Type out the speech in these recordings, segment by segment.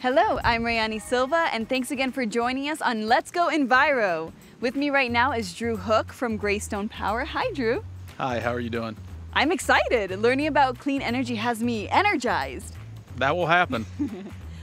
Hello, I'm Rayani Silva, and thanks again for joining us on Let's Go Enviro. With me right now is Drew Hook from Greystone Power. Hi, Drew. Hi, how are you doing? I'm excited. Learning about clean energy has me energized. That will happen.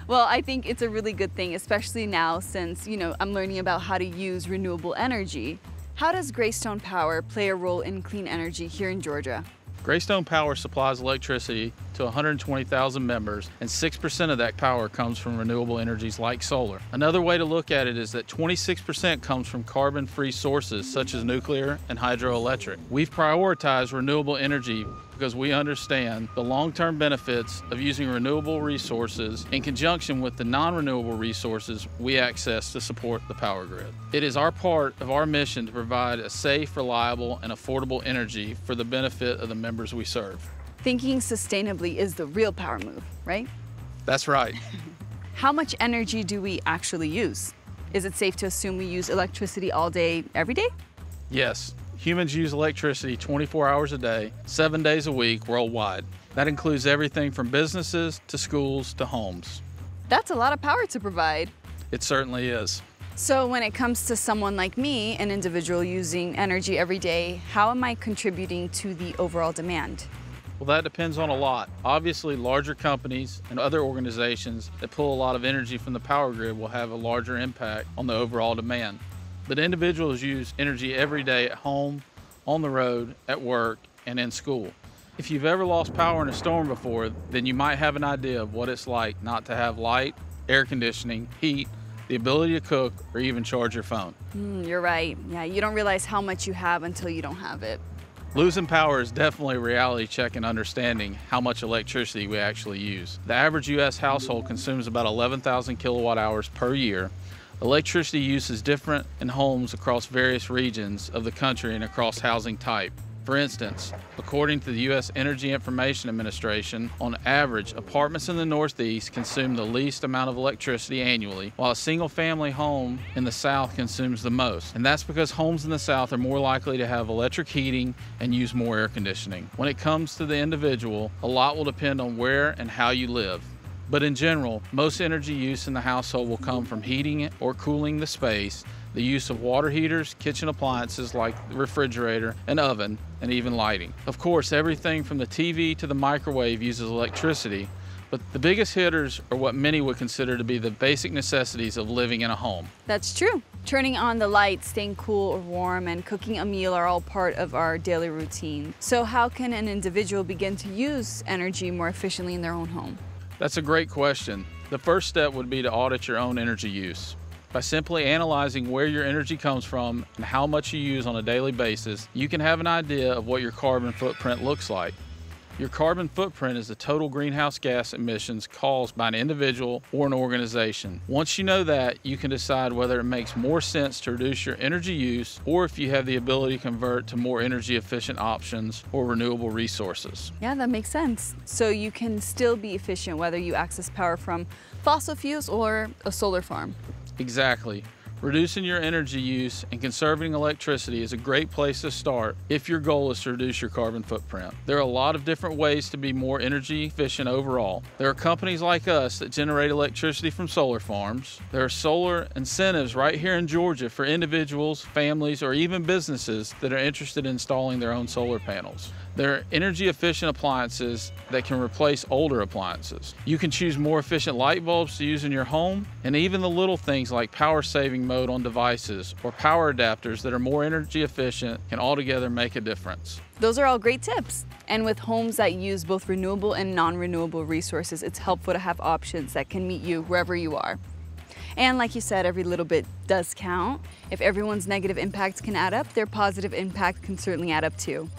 Well, I think it's a really good thing, especially now since, I'm learning about how to use renewable energy. How does Greystone Power play a role in clean energy here in Georgia? Greystone Power supplies electricity to 120,000 members, and 6% of that power comes from renewable energies like solar. Another way to look at it is that 26% comes from carbon-free sources such as nuclear and hydroelectric. We've prioritized renewable energy because we understand the long-term benefits of using renewable resources in conjunction with the non-renewable resources we access to support the power grid. It is our part of our mission to provide a safe, reliable, and affordable energy for the benefit of the members we serve. Thinking sustainably is the real power move, right? That's right. How much energy do we actually use? Is it safe to assume we use electricity all day, every day? Yes. Humans use electricity 24 hours a day, 7 days a week worldwide. That includes everything from businesses to schools to homes. That's a lot of power to provide. It certainly is. So when it comes to someone like me, an individual using energy every day, how am I contributing to the overall demand? Well, that depends on a lot. Obviously, larger companies and other organizations that pull a lot of energy from the power grid will have a larger impact on the overall demand. But individuals use energy every day at home, on the road, at work, and in school. If you've ever lost power in a storm before, then you might have an idea of what it's like not to have light, air conditioning, heat, the ability to cook, or even charge your phone. You're right. Yeah, you don't realize how much you have until you don't have it. Losing power is definitely a reality check in understanding how much electricity we actually use. The average U.S. household consumes about 11,000 kilowatt hours per year. Electricity use is different in homes across various regions of the country and across housing type. For instance, according to the U.S. Energy Information Administration, on average, apartments in the Northeast consume the least amount of electricity annually, while a single-family home in the South consumes the most. And that's because homes in the South are more likely to have electric heating and use more air conditioning. When it comes to the individual, a lot will depend on where and how you live. But in general, most energy use in the household will come from heating or cooling the space, the use of water heaters, kitchen appliances like the refrigerator and oven, and even lighting. Of course, everything from the TV to the microwave uses electricity, but the biggest hitters are what many would consider to be the basic necessities of living in a home. That's true. Turning on the lights, staying cool or warm, and cooking a meal are all part of our daily routine. So how can an individual begin to use energy more efficiently in their own home? That's a great question. The first step would be to audit your own energy use. By simply analyzing where your energy comes from and how much you use on a daily basis, you can have an idea of what your carbon footprint looks like. Your carbon footprint is the total greenhouse gas emissions caused by an individual or an organization. Once you know that, you can decide whether it makes more sense to reduce your energy use or if you have the ability to convert to more energy efficient options or renewable resources. Yeah, that makes sense. So you can still be efficient whether you access power from fossil fuels or a solar farm. Exactly. Reducing your energy use and conserving electricity is a great place to start if your goal is to reduce your carbon footprint. There are a lot of different ways to be more energy efficient overall. There are companies like us that generate electricity from solar farms. There are solar incentives right here in Georgia for individuals, families, or even businesses that are interested in installing their own solar panels. There are energy efficient appliances that can replace older appliances. You can choose more efficient light bulbs to use in your home, and even the little things like power saving mode on devices or power adapters that are more energy efficient can altogether make a difference. Those are all great tips. And with homes that use both renewable and non-renewable resources, it's helpful to have options that can meet you wherever you are. And like you said, every little bit does count. If everyone's negative impact can add up, their positive impact can certainly add up too.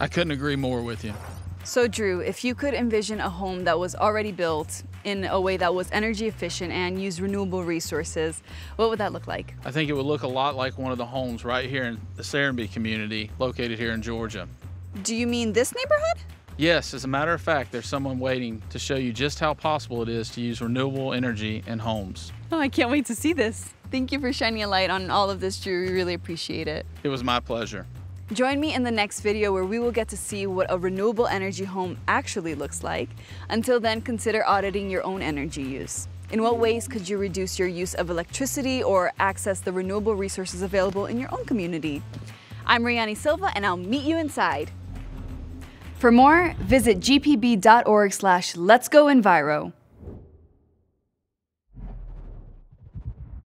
I couldn't agree more with you. So Drew, if you could envision a home that was already built in a way that was energy efficient and used renewable resources, what would that look like? I think it would look a lot like one of the homes right here in the Serenbe community located here in Georgia. Do you mean this neighborhood? Yes, as a matter of fact, there's someone waiting to show you just how possible it is to use renewable energy in homes. Oh, I can't wait to see this. Thank you for shining a light on all of this, Drew. We really appreciate it. It was my pleasure. Join me in the next video where we will get to see what a renewable energy home actually looks like. Until then, consider auditing your own energy use. In what ways could you reduce your use of electricity or access the renewable resources available in your own community? I'm Rayani Silva, and I'll meet you inside. For more, visit gpb.org/Let's Go Enviro.